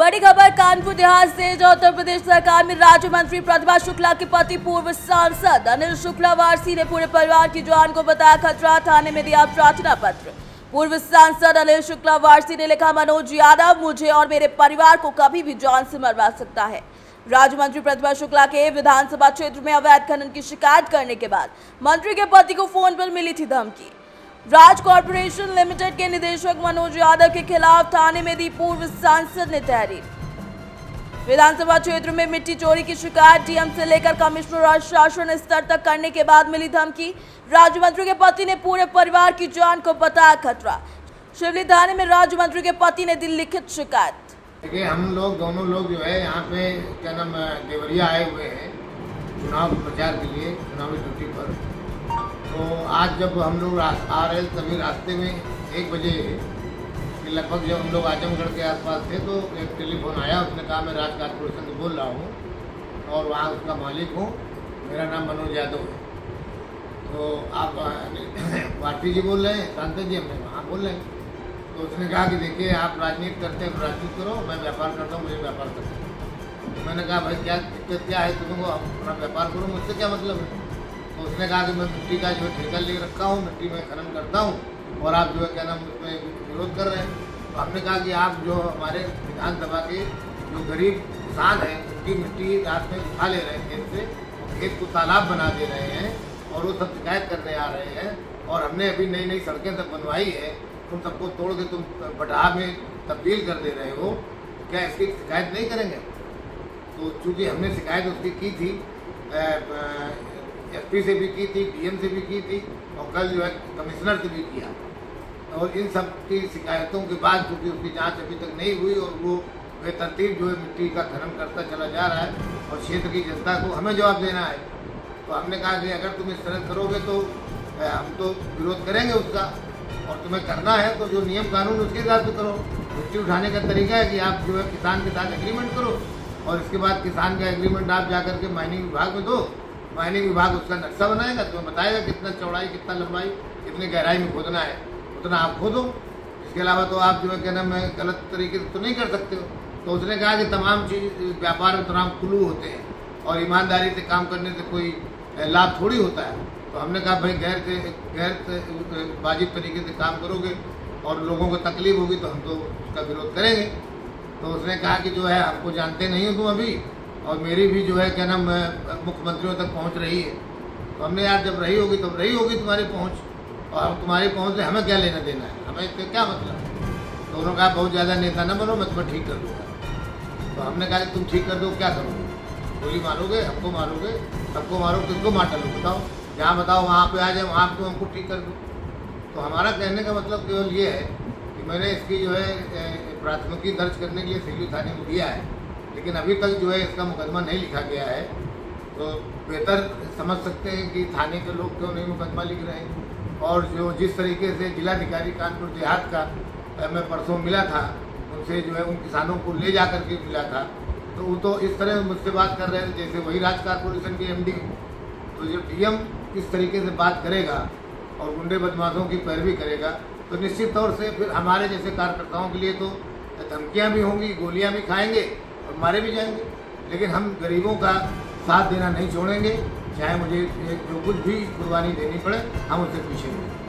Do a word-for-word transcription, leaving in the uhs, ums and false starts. बड़ी खबर कानपुर देहात से, जो उत्तर प्रदेश सरकार में राज्य मंत्री प्रतिभा शुक्ला के पति पूर्व सांसद अनिल शुक्ला वारसी ने पूरे परिवार की जान को बताया खतरा, थाने में दिया प्रार्थना पत्र। पूर्व सांसद अनिल शुक्ला वारसी ने लिखा, मनोज यादव मुझे और मेरे परिवार को कभी भी जान से मरवा सकता है। राज्य मंत्री प्रतिभा शुक्ला के विधानसभा क्षेत्र में अवैध खनन की शिकायत करने के बाद मंत्री के पति को फोन पर मिली थी धमकी। राज कॉर्पोरेशन लिमिटेड के निदेशक मनोज यादव के खिलाफ थाने में दी पूर्व सांसद ने तहरीर। विधानसभा क्षेत्र में मिट्टी चोरी की शिकायत डीएम से लेकर कमिश्नर और शासन स्तर तक करने के बाद मिली धमकी। राज्य मंत्री के पति ने पूरे परिवार की जान को बताया खतरा। शिवली थाने में राज्य मंत्री के पति ने दी लिखित शिकायत। देखिए, हम लोग दोनों लोग जो है यहाँ पे क्या नाम देवरिया आए हुए हैं चुनाव प्रचार के लिए, चुनावी ड्यूटी पर। तो आज जब हम लोग आ रहे तभी रास्ते में एक बजे के लगभग जब हम लोग आजमगढ़ के आसपास थे तो एक टेलीफोन आया। उसने कहा मैं राज कॉर्पोरेशन से बोल रहा हूँ और वहाँ उसका मालिक हूँ, मेरा नाम मनोज यादव है। तो आप वारसी जी बोल रहे हैं, सांसद जी? हमने वहाँ बोल रहे हैं। तो उसने कहा कि देखिए, आप राजनीति करते हैं तो राजनीति करो, मैं व्यापार करता हूँ, मुझे व्यापार करता हूँ। तो मैंने कहा भाई क्या दिक्कत क्या है, तुमको अपना व्यापार करो, मुझसे क्या मतलब है? तो उसने कहा कि मैं मिट्टी का जो ठेका ले रखा हूँ, मिट्टी में खनन करता हूँ और आप जो है क्या नाम उसमें विरोध कर रहे हैं। तो हमने कहा कि आप जो हमारे विधानसभा के जो गरीब किसान हैं उनकी मिट्टी रात में उठा ले रहे हैं खेत से, और खेत को तालाब बना दे रहे हैं और वो सब शिकायत करने आ रहे हैं। और हमने अभी नई नई सड़कें सब बनवाई है, तुम सबको तोड़ के तुम बटहा में तब्दील कर दे रहे हो, क्या इसकी शिकायत नहीं करेंगे? तो चूँकि हमने शिकायत उसकी की थी, एसपी से भी की थी, डीएम से भी की थी और कल जो है कमिश्नर से भी किया। और इन सब की शिकायतों के बाद क्योंकि उसकी जांच अभी तक नहीं हुई और वो बेतरतीब जो है मिट्टी का खनन करता चला जा रहा है और क्षेत्र की जनता को हमें जवाब देना है। तो हमने कहा कि अगर तुम इस तरह करोगे तो हम तो विरोध करेंगे उसका, और तुम्हें करना है तो जो नियम कानून उसके हिसाब से करो। मिट्टी उठाने का तरीका है कि आप जो है किसान के साथ एग्रीमेंट करो और इसके बाद किसान का एग्रीमेंट आप जा करके माइनिंग विभाग में दो, माइनिंग विभाग उसका नक्शा बनाएगा, तुम्हें बताएगा कितना चौड़ाई, कितना लंबाई, कितनी गहराई में खोदना है, उतना आप खोदो। इसके अलावा तो आप जो है क्या नाम है गलत तरीके से तो नहीं कर सकते हो। तो उसने कहा कि तमाम चीज़ व्यापार में तमाम खुलू होते हैं और ईमानदारी से काम करने से कोई लाभ थोड़ी होता है। तो हमने कहा भाई गैर से गैर वाजिब तरीके से काम करोगे और लोगों को तकलीफ होगी तो हम तो उसका विरोध करेंगे। तो उसने कहा कि जो है आपको जानते नहीं हो तुम अभी, और मेरी भी जो है क्या नाम मुख्यमंत्रियों तक पहुंच रही है। तो हमने यार जब रही होगी तब तो रही होगी तुम्हारी पहुंच, और तुम्हारी पहुंच से हमें क्या लेना देना है, हमें इससे क्या मतलब है? तो उन्होंने कहा बहुत ज़्यादा नेता न बनो, मैं तुम्हें ठीक कर दूँगा। तो हमने कहा कि तुम ठीक कर दो क्या करोगे? गोली मारोगे, हमको मारोगे, सबको मारो, किसको मार डालो बताओ, जहाँ बताओ वहाँ पर आ जाए, वहाँ पर हमको ठीक कर दो। तो हमारा कहने का मतलब केवल ये है कि मैंने इसकी जो है प्राथमिकी दर्ज करने के लिए शिवली थाने में दिया है, लेकिन अभी तक जो है इसका मुकदमा नहीं लिखा गया है। तो बेहतर समझ सकते हैं कि थाने के लोग क्यों नहीं मुकदमा लिख रहे हैं। और जो जिस तरीके से जिलाधिकारी कानपुर देहात का मैं परसों मिला था, उनसे जो है उन किसानों को ले जा करके मिला था, तो वो तो इस तरह मुझसे बात कर रहे थे जैसे वही राज कॉर्पोरेशन के एमडी। तो जब डीएम इस तरीके से बात करेगा और गुंडे बदमाशों की पैरवी करेगा तो निश्चित तौर से फिर हमारे जैसे कार्यकर्ताओं के लिए तो धमकियाँ भी होंगी, गोलियाँ भी खाएँगे और मारे भी जाएंगे। लेकिन हम गरीबों का साथ देना नहीं छोड़ेंगे, चाहे मुझे जो कुछ भी कुर्बानी देनी पड़े हम उससे पीछे नहीं।